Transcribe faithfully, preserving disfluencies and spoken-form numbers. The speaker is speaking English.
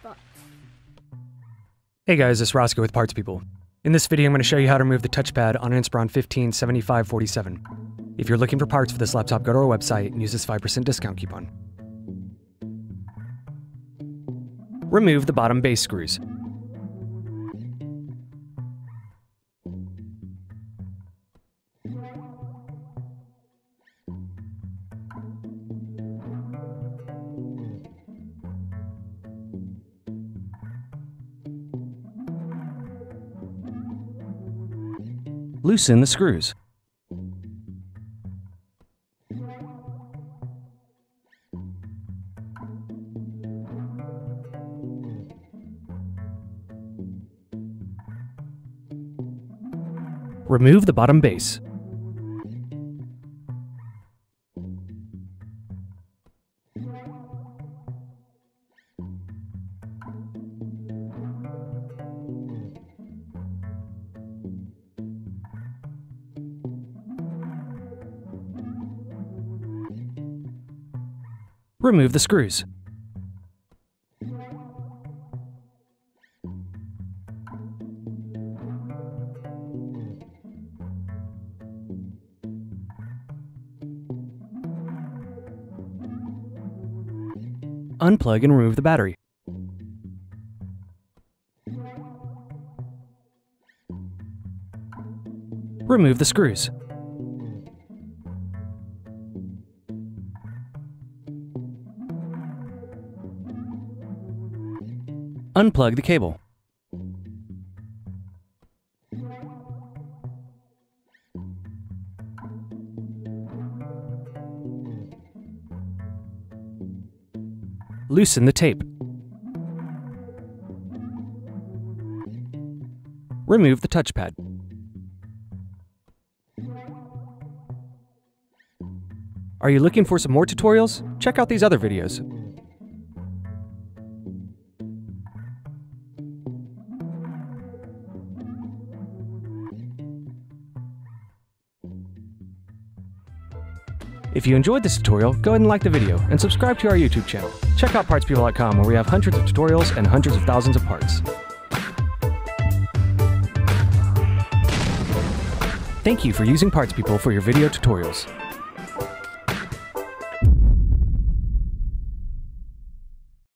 spots. Hey guys, it's Roscoe with Parts People. In this video, I'm going to show you how to remove the touchpad on an Inspiron fifteen seventy-five forty-seven. If you're looking for parts for this laptop, go to our website and use this five percent discount coupon. Remove the bottom base screws. Loosen the screws. Remove the bottom base. Remove the screws. Unplug and remove the battery. Remove the screws. Unplug the cable. Loosen the tape. Remove the touchpad. Are you looking for some more tutorials? Check out these other videos. If you enjoyed this tutorial, go ahead and like the video and subscribe to our YouTube channel. Check out parts people dot com where we have hundreds of tutorials and hundreds of thousands of parts. Thank you for using Parts People for your video tutorials.